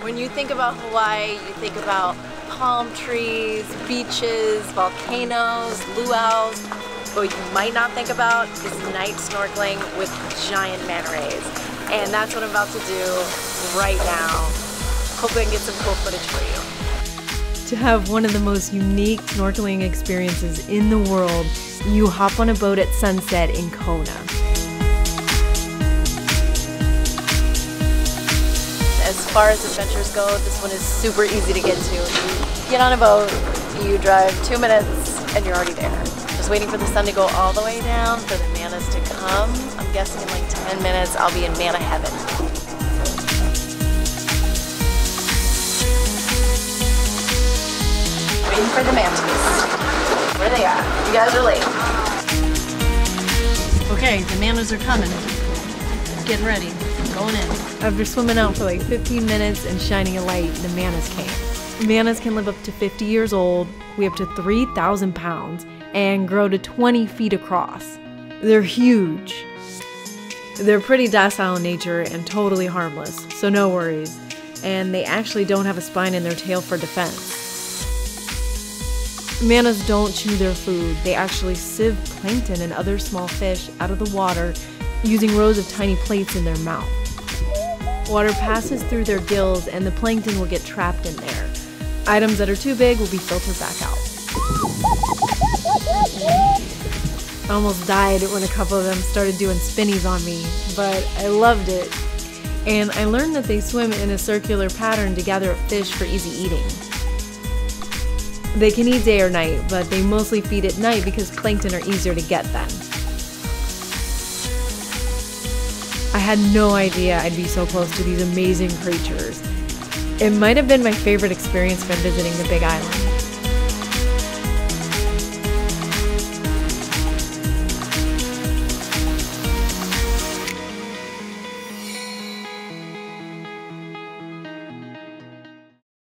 When you think about Hawaii, you think about palm trees, beaches, volcanoes, luau's. What you might not think about is night snorkeling with giant manta rays. And that's what I'm about to do right now. Hopefully I can get some cool footage for you. To have one of the most unique snorkeling experiences in the world, you hop on a boat at sunset in Kona. As far as adventures go, this one is super easy to get to. You get on a boat, you drive 2 minutes, and you're already there. Just waiting for the sun to go all the way down for the mantas to come. I'm guessing in like 10 minutes, I'll be in manta heaven. Waiting for the mantas. Where they are? You guys are late. Okay, the mantas are coming. Getting ready. Going in. After swimming out for like 15 minutes and shining a light, the mantas came. Mantas can live up to 50 years old, weigh up to 3,000 pounds, and grow to 20 feet across. They're huge. They're pretty docile in nature and totally harmless, so no worries. And they actually don't have a spine in their tail for defense. Mantas don't chew their food. They actually sieve plankton and other small fish out of the water using rows of tiny plates in their mouth. Water passes through their gills and the plankton will get trapped in there. Items that are too big will be filtered back out. I almost died when a couple of them started doing spinnies on me, but I loved it. And I learned that they swim in a circular pattern to gather up fish for easy eating. They can eat day or night, but they mostly feed at night because plankton are easier to get then. I had no idea I'd be so close to these amazing creatures. It might have been my favorite experience when visiting the Big Island.